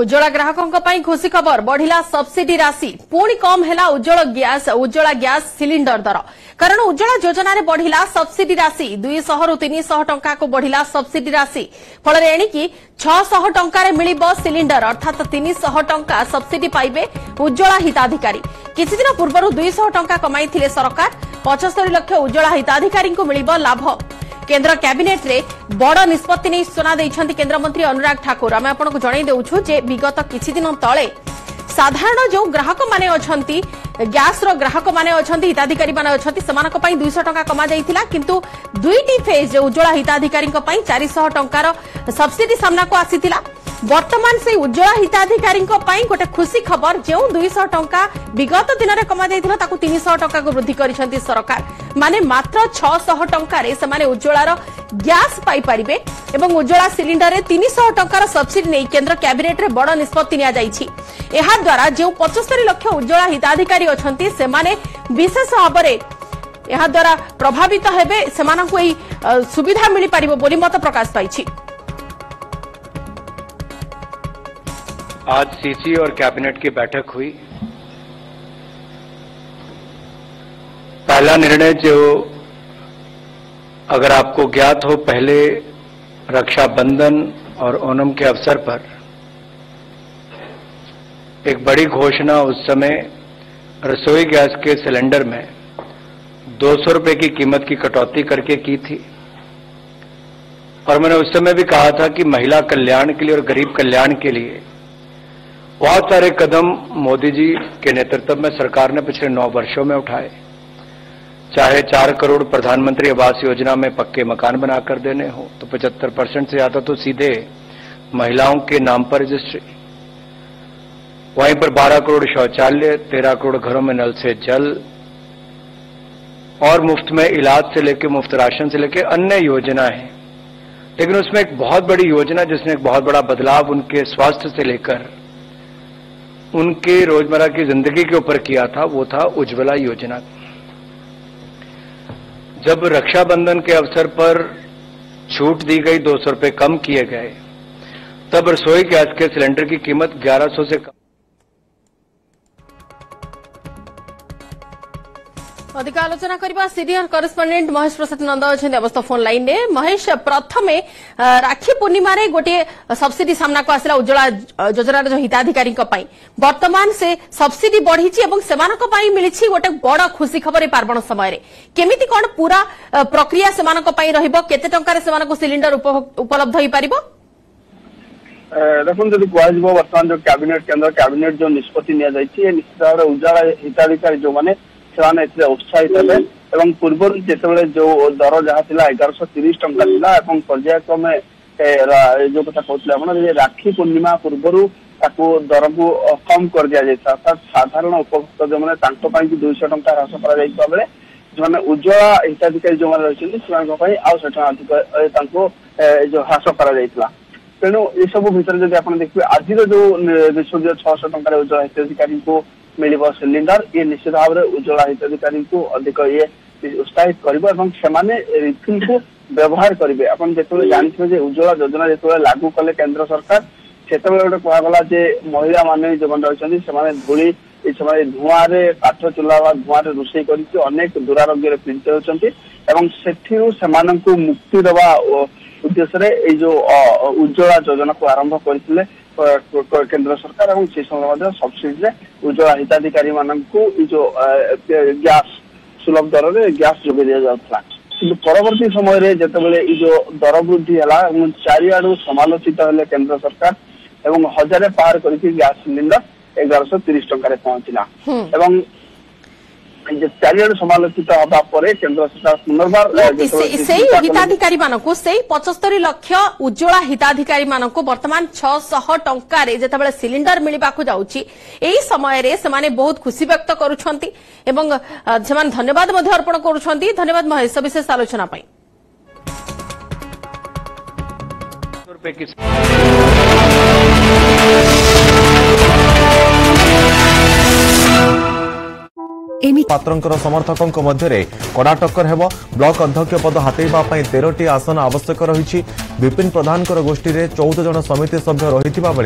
उज्ज्वला ग्राहकों खुशी खबर बढ़िला सब्सिडी राशि पुणी कम है उज्ज्वला गैस सिलिंडर दर कारण उज्ज्वला योजना रे बढ़िला सब्सिडी राशि 200 रु 300 टंका को बढ़िला सब्सिडी राशि फल एणिकी 600 टंका रे मिलिब सिलिंडर अर्थात 300 टंका सब्सिडी पाइबे उज्ज्वला हिताधिकारी। किसी दिन पूर्व 200 टंका कमाई थिले सरकार 75 लाख उज्ज्वला हिताधिकारी को मिलिब लाभ। केंद्र कैबिनेट रे बड़ निष्पत्ति नहीं सूचना देइछन्ति केंद्रमंत्री अनुराग ठाकुर। आम आपको जन देउछु जे विगत किछि दिन तले साधारण जो ग्राहक माने अछन्ति गैस रो ग्राहक माने अछन्ति हिताधिकारी माने अछन्ति समानक पई 200 टका कमा जाइतिला किंतु दुईटी फेज उज्ज्वला हिताधिकारी को पई 400 टका सब्सिडी सामना को आसीतिला। वर्तमान से उज्ज्वला हिताधिकारी गोटे खुशी खबर जो 200 टंका विगत दिन में कमा जाइथिला ताकु 300 टंका को वृद्धि करिसेंती सरकार माने मात्र 600 टंका रे समाने उज्ज्वलार गैस पाई परिबे एवं उज्ज्वला सिलिंडर रे 300 टंका रो सब्सिडी नै केंद्र कैबिनेट रे बड़ निष्पत्ति निया जाइछि। एहा द्वारा जो 75 लाख उज्ज्वला हिताधिकारी अछंती सेमाने विशेष भाव रे एहा द्वारा प्रभावित हेबे सेमानकु एई सुविधा मिलि परिबो बोली मत प्रकाश पाइछि। आज सीसी और कैबिनेट की बैठक हुई। पहला निर्णय जो अगर आपको ज्ञात हो पहले रक्षाबंधन और ओणम के अवसर पर एक बड़ी घोषणा उस समय रसोई गैस के सिलेंडर में 200 रुपए की कीमत की कटौती करके की थी और मैंने उस समय भी कहा था कि महिला कल्याण के लिए और गरीब कल्याण के लिए बहुत सारे कदम मोदी जी के नेतृत्व में सरकार ने पिछले 9 वर्षों में उठाए, चाहे 4 करोड़ प्रधानमंत्री आवास योजना में पक्के मकान बनाकर देने हो तो 75% से ज्यादा तो सीधे महिलाओं के नाम पर रजिस्ट्री, वहीं पर 12 करोड़ शौचालय, 13 करोड़ घरों में नल से जल और मुफ्त में इलाज से लेकर मुफ्त राशन से लेकर अन्य योजनाएं। लेकिन उसमें एक बहुत बड़ी योजना जिसने एक बहुत बड़ा बदलाव उनके स्वास्थ्य से लेकर उनके रोजमर्रा की जिंदगी के ऊपर किया था वो था उज्ज्वला योजना। जब रक्षाबंधन के अवसर पर छूट दी गई, 200 रुपए कम किए गए, तब रसोई गैस के सिलेंडर की कीमत 1100 से कम। अधिक आलोचना करिबा सीनियर करेस्पोंडेंट महेश प्रसाद नंद अछन्ते अवस्था फोन लाइन ने। महेश, प्रथम राखी पूर्णिमा रे गोटे सब्सिडी सामना को आसला उज्ज्वला योजना रे जो हिताधिकारी को पाई वर्तमान से सब्सिडी बढ़ी छि एवं सेमान को पाई मिली छि गोटे बड़ खुशी खबर ए पार्वण समय रे केमिति कोन पूरा प्रक्रिया सेमान को पाई रहइबो केते टंका रे सेमान को सिलिंडर उपलब्ध होई परिबो? देखो जदि कह वर्तमान जो केंद्र कैबिनेट जो निष्पत्ति निया जाई छि निश्चित भाव उज्ज्वला हिताधिकारी जो माने से उत्साहित है एवं पूर्व जिते जो दर जहाँ 1130 टंका पर्यायक्रम जो कथा कहते राखी पूर्णिमा पूर्व दर को कम कर दि जाता अर्थात साधारण उपभोक्ता जो मैंने 200 टंका ह्रास कर बेले जो उज्ज्वला हिताधिकारी जो रही अधिक जो ह्रास कर तेणु ये सब भितर जब आप देखिए आज जो निष्पत्ति 600 टंका उज्ज्वला हिताधिकारी को मिल सिलिंडर ये निश्चित भाव में उज्ज्वला हिताधिकारी को अधिक ये उत्साहित करिफिल को व्यवहार करेंगे। आप जो जानते उज्ज्वला योजना जो लागू कले केंद्र सरकार से गोटे कहगला जे महिला माने जो रही धूली से धूआं काठ चूल्हा धूआं रोषे करके दुरारोग्य पीड़ित होती से मुक्ति देवा उद्देश्य से जो उज्ज्वला योजना को आरंभ करते केंद्र सरकार और से समय सब्सिडी उज्ज्वला हिताधिकारी मान को जो गैस सुलभ दर में गैस जोगे दि जाता कि परवर्ती समय जितेबाला जो दर वृद्धि है चारिआड़ समालोचित है केंद्र सरकार एवं 1000 पार करके गैस सिलिंडर 1130 टंका पहुंचला एवं चारिआड़ समालोचित हापर केंद्र सरकार पुनर्बार हिताधिकारी मानक 75 लाख उज्ज्वला हिताधिकारी मानक वर्तमान 600 टंका रे जेतेबेले सिलिंडर मिलवा को जाउची एई समय रे सेमाने बहुत खुशी व्यक्त करूछंती एवं सेमान धन्यवाद मध्ये अर्पण करूछंती। धन्यवाद महेश विशेष आलोचना पई। पात्रंकर समर्थकों मध्य कड़ा टक्कर हेब ब्लॉक अध्यक्ष पद हातेबा पई 13टी आसन आवश्यक रही। विपिन प्रधान गोष्ठी में 14 जन समिति सभ्य रही।